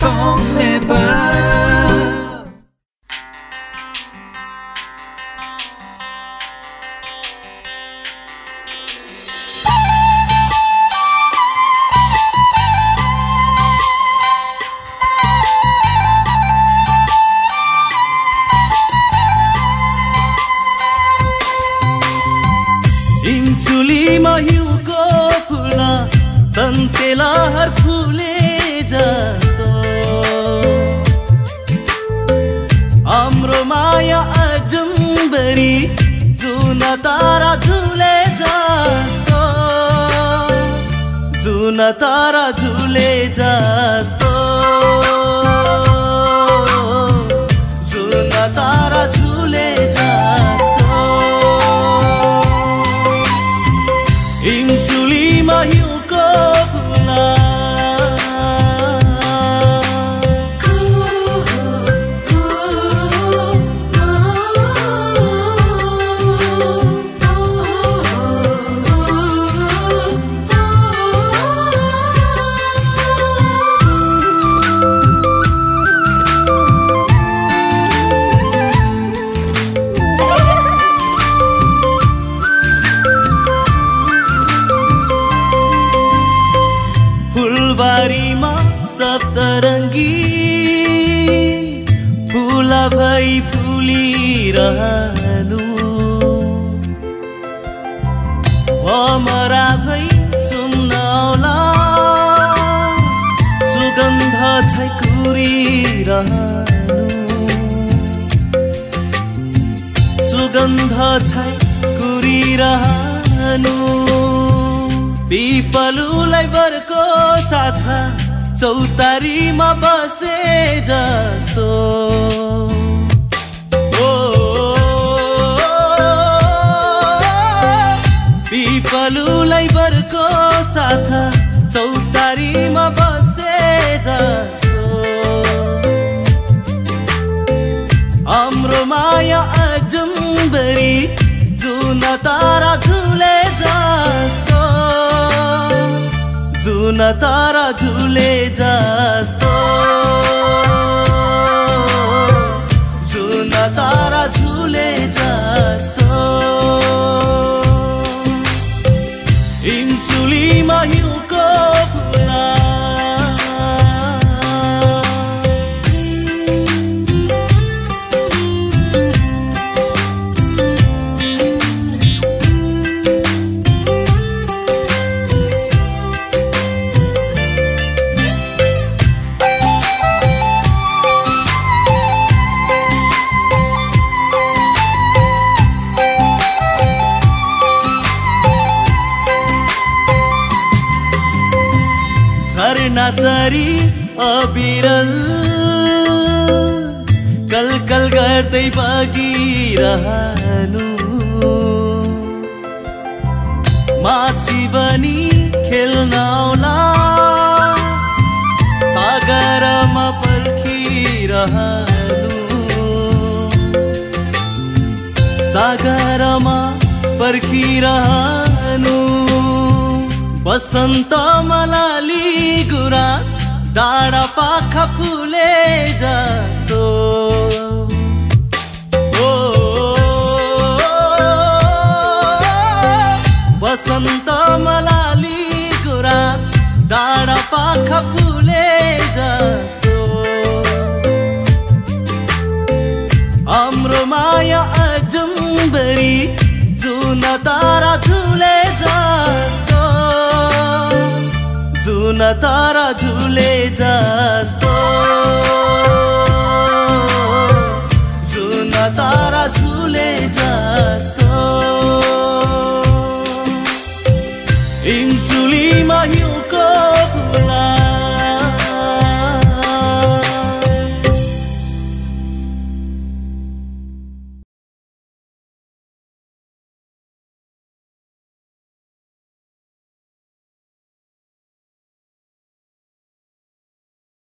Songs Nepal. इंचुली महिउ को फुला दंतेला हर फुले जस्तो आम्रो माया अजम्बरी जुना तारा झुले जस्तो जुना तारा झुले जस्तो जुना तारा झुले जस्तो इंसुली महिउ को फुला फुलबारी में सप्तरंगी फूला भई फूली रहनु भमरा भई सुमनौला सुगंध छकुरी रहनु सुगंध छकुरी रहनु पिपलुलाई बरको साथा चौतारीमा बसे जस्तो ओ पिपलुलाई बरको साथा चौतारीमा बसे जस्तो हाम्रो माया अजम्बरी जुन तारा झुले जस्तो जुना तारा झुले जस्तो जुना तारा झुले जस्तो इंसुली महिउ को फुला झरना सरी अबिरल कल कल गर्दै बगिरहनु माछी बनी खेल्नौला सागरमा पर्खिरहनु सागरमा पर्खिरहनु बसंत मलाली गुरास डाँडा पाखा फुले जस्तो ओ बसंत मलाली गुरास डाँडा पाखा फुले जस्तो हाम्रो माया अजम्बरी जुन तारा झुले जस्तो जुना तारा झुले।